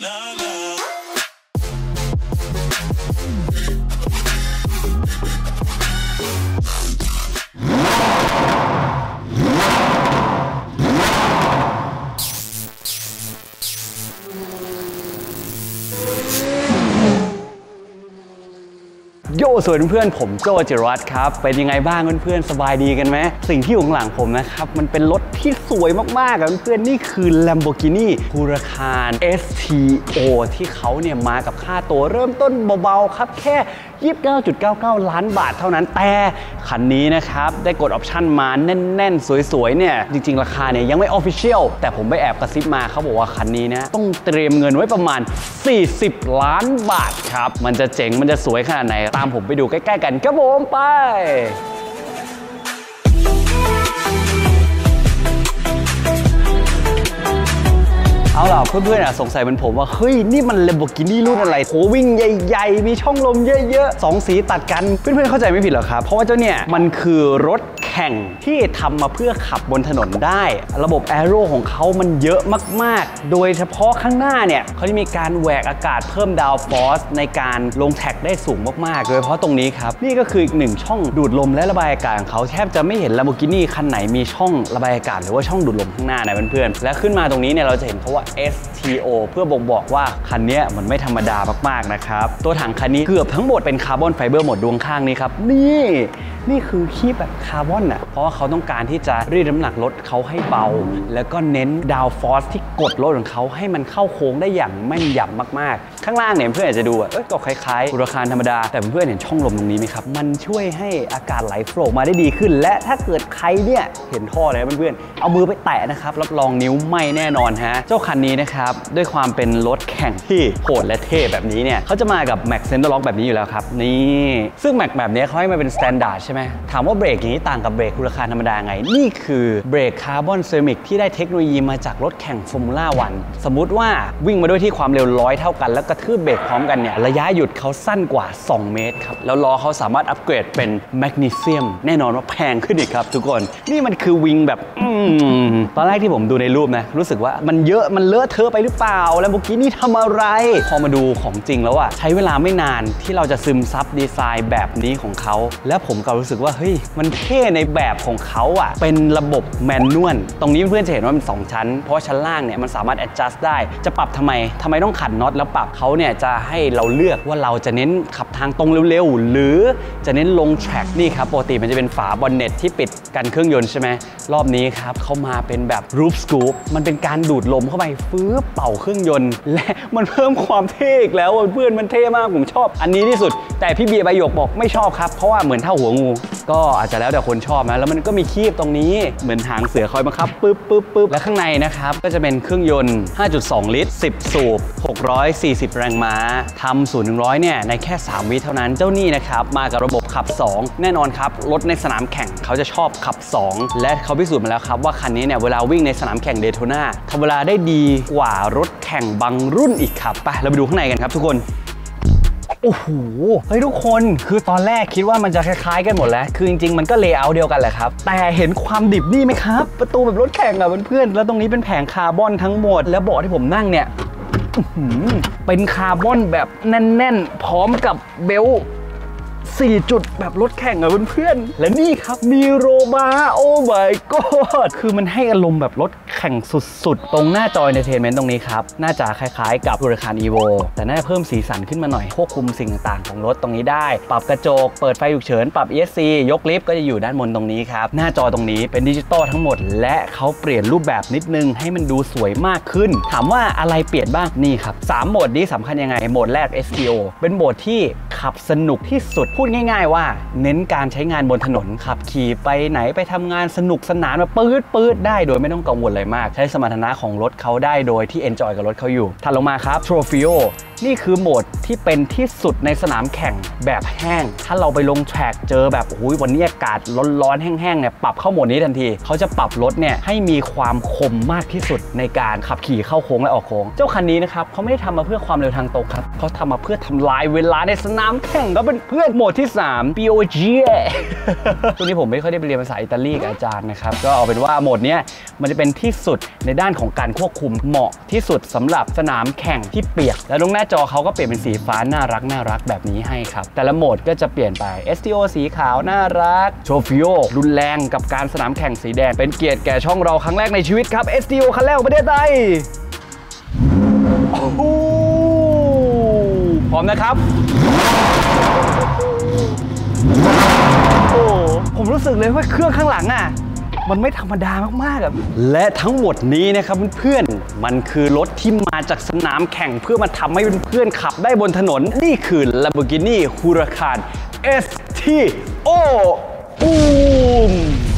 โย่สวัสดีเพื่อนผมโจจิรวัตรครับเป็นยังไงบ้างเพื่อนๆสบายดีกันไหมสิ่งที่อยู่ข้างหลังผมนะครับมันเป็นรถที่สวยมากๆครับเพื่อนๆนี่คือ Lamborghini Huracán STO ที่เขาเนี่ยมากับค่าตัวเริ่มต้นเบาๆครับแค่ 29.99 ล้านบาทเท่านั้นแต่คันนี้นะครับได้กดออปชั่นมาแน่นๆสวยๆเนี่ยจริงๆราคาเนี่ยยังไม่ Official แต่ผมไปแอบกระซิบมาเขาบอกว่าคันนี้นะต้องเตรียมเงินไว้ประมาณ40ล้านบาทครับมันจะเจ๋งมันจะสวยขนาดไหนตามผมไปดูใกล้ๆกันครับผมไปเอาล่ะเพื่อนๆสงสัยเป็นผมว่าเฮ้ยนี่มัน Lamborghini รุ่นอะไรโหวิ่งใหญ่ๆมีช่องลมเยอะๆ2สีตัดกันเพื่อนๆเข้าใจไม่ผิดหรอครับเพราะว่าเจ้าเนี่ยมันคือรถแข่งที่ทำมาเพื่อขับบนถนนได้ระบบแอโร่ของเขามันเยอะมากๆโดยเฉพาะข้างหน้าเนี่ยเขาได้มีการแหวกอากาศเพิ่มดาวฟอสในการลงแท็กได้สูงมากๆโดยเฉพาะตรงนี้ครับนี่ก็คืออีกหนึ่งช่องดูดลมและระบายอากาศของเขาแทบจะไม่เห็น Lamborghini คันไหนมีช่องระบายอากาศหรือว่าช่องดูดลมข้างหน้านะเพื่อนๆและขึ้นมาตรงนี้เนี่ยเราจะเห็นเขาว่า STO เพื่อบ่งบอกว่าคันนี้มันไม่ธรรมดามากๆนะครับตัวถังคันนี้เกือบทั้งหมดเป็นคาร์บอนไฟเบอร์หมดดวงข้างนี้ครับนี่คือคีบแบบคาร์บอนน่ะเพราะว่าเขาต้องการที่จะรีดน้ำหนักรถเขาให้เบาแล้วก็เน้นดาวฟอร์สที่กดรถของเขาให้มันเข้าโค้งได้อย่างแม่นยำมากๆข้างล่างเนี่ยเพื่อนอาจจะดูก็คล้ายๆราคาธรรมดาแต่เพื่อนเห็นช่องลมตรงนี้ไหมครับมันช่วยให้อากาศไหลโฟลว์มาได้ดีขึ้นและถ้าเกิดใครเนี่ยเห็นท่อเลยเพื่อนเอามือไปแตะนะครับรับรองนิ้วไม่แน่นอนฮะเจ้าคันนี้นะครับด้วยความเป็นรถแข่งที่โหดและเท่แบบนี้เนี่ยเขาจะมากับแม็กเซนเตอร์ล็อกแบบนี้อยู่แล้วครับนี่ซึ่งแม็กแบบนี้เขาให้มาเป็นสแตนดาร์ดใช่ไหมถามว่าเบรกอย่างนี้ต่างกับเบรกราคาธรรมดาไงนี่คือเบรกคาร์บอนเซรามิกที่ได้เทคโนโลยีมาจากรถแข่งฟอร์มูล่าวันสมมุติว่าวิ่งมาด้วยที่ความเร็ว100เท่ากันแล้วกระทืบเบรกพร้อมกันเนี่ยระยะหยุดเขาสั้นกว่า2เมตรครับแล้วล้อเขาสามารถอัปเกรดเป็นแมกนีเซียมแน่นอนว่าแพงขึ้นอีกครับทุกคนนี่มันคือวิงแบบตอนแรกที่ผมดูในรูปนะรู้สึกว่ามันเยอะมันเลอะเทอะไปหรือเปล่าแล้วเมื่อกี้นี่ทำอะไรพอมาดูของจริงแล้วอะใช้เวลาไม่นานที่เราจะซึมซับดีไซน์แบบนี้ของเขาและผมก็รู้สึกว่าเฮ้ยมันเท่ในแบบของเขาอะเป็นระบบแมนนวลตรงนี้เพื่อนจะเห็นว่ามัน2ชั้นเพราะชั้นล่างเนี่ยมันสามารถ adjust ได้จะปรับทำไมต้องขัดน็อตแล้วปรับเขาเนี่ยจะให้เราเลือกว่าเราจะเน้นขับทางตรงเร็วๆหรือจะเน้นลงแทร็กนี่ครับปกติมันจะเป็นฝาบอนเน็ตที่ปิดกันเครื่องยนต์ใช่ไหมรอบนี้ครับเขามาเป็นแบบ roof scoop มันเป็นการดูดลมเข้าไปฟื้อเป่าเครื่องยนต์และมันเพิ่มความเท่อีกแล้วเพื่อนมันเท่มากผมชอบอันนี้ที่สุดแต่พี่เบียร์ใบหยกบอกไม่ชอบครับเพราะว่าเหมือนเท่าหัวงูก็อาจจะแล้วแต่คนชอบนะแล้วมันก็มีคีบตรงนี้เหมือนหางเสือคอยบังคับปึ๊บและข้างในนะครับก็จะเป็นเครื่องยนต์ 5.2 ลิตร10สูบ640แรงม้าทำ 0-100 เนี่ยในแค่3วิเท่านั้นเจ้านี่นะครับมากับระบบขับ2แน่นอนครับรถในสนามแข่งเขาจะชอบขับ2และเขาพิสูจน์มาแล้วครับว่าคันนี้เนี่ยเวลาวิ่งในสนามแข่งเดโทน่าทำเวลาได้ดีกว่ารถแข่งบางรุ่นอีกครับไปเราไปดูข้างในกันครับทุกคนโอ้โหเฮ้ยทุกคนคือตอนแรกคิดว่ามันจะคล้ายๆกันหมดแล้วคือจริงๆมันก็เลเยอร์เดียวกันแหละครับแต่เห็นความดิบนี่ไหมครับประตูแบบรถแข่งอะเพื่อนๆแล้วตรงนี้เป็นแผงคาร์บอนทั้งหมดแล้วเบาะที่ผมนั่งเนี่ยเป็นคาร์บอนแบบแน่นๆพร้อมกับเบลต์4 จุดแบบรถแข่งอะเพื่อนๆและนี่ครับมีโรบาโอ้ my god คือมันให้อารมณ์แบบรถแข่งสุดๆตรงหน้าจอ Entertainment ตรงนี้ครับน่าจะคล้ายๆกับ Huracan Evo แต่น่าจะเพิ่มสีสันขึ้นมาหน่อยควบคุมสิ่งต่างๆของรถตรงนี้ได้ปรับกระจกเปิดไฟฉุกเฉินปรับ ESC ยกลิฟต์ก็จะอยู่ด้านบนตรงนี้ครับหน้าจอตรงนี้เป็นดิจิตอลทั้งหมดและเขาเปลี่ยนรูปแบบนิดนึงให้มันดูสวยมากขึ้นถามว่าอะไรเปลี่ยนบ้างนี่ครับ3โหมดนี้สำคัญยังไงโหมดแรก STO เป็นโหมดที่ขับสนุกที่สุดพูดง่ายๆว่าเน้นการใช้งานบนถนนขับขี่ไปไหนไปทำงานสนุกสนานแบบปื๊ดได้โดยไม่ต้องกังวลอะไรมากใช้สมรรถนะของรถเขาได้โดยที่ enjoy กับรถเขาอยู่ถัดลงมาครับ Trofeo นี่คือโหมดที่เป็นที่สุดในสนามแข่งแบบแห้งถ้าเราไปลงแทร็กเจอแบบโอ้ยวันนี้อากาศร้อนๆแห้งๆเนี่ยปรับเข้าโหมดนี้ทันทีเขาจะปรับรถเนี่ยให้มีความคมมากที่สุดในการขับขี่เข้าโค้งและออกโค้งเจ้าคันนี้นะครับเขาไม่ได้ทำมาเพื่อความเร็วทางตรงครับเขาทำมาเพื่อทำลายเวลาในสนามแข่งก็เป็นเพื่อนโหมดที่ 3 POG ตัวนี้ผมไม่ค่อยได้ไปเรียนภาษาอิตาลีกับอาจารย์นะครับก็เอาเป็นว่าโหมดเนี้ยมันจะเป็นที่สุดในด้านของการควบคุมเหมาะที่สุดสำหรับสนามแข่งที่เปียกแล้วตรงหน้าจอเขาก็เปลี่ยนเป็นสีฟ้าน่ารักแบบนี้ให้ครับแต่ละโหมดก็จะเปลี่ยนไป STO สีขาวน่ารักโชฟิโอรุนแรงกับการสนามแข่งสีแดงเป็นเกียรติแก่ช่องเราครั้งแรกในชีวิตครับ STO คันแรกของประเทศไทยพร้อมนะครับโอ้ผมรู้สึกเลยว่าเครื่องข้างหลังอ่ะมันไม่ธรรมดามากๆครับและทั้งหมดนี้นะครับเพื่อนๆมันคือรถที่มาจากสนามแข่งเพื่อมาทำให้เพื่อนๆขับได้บนถนนนี่คือ Lamborghini Huracán STO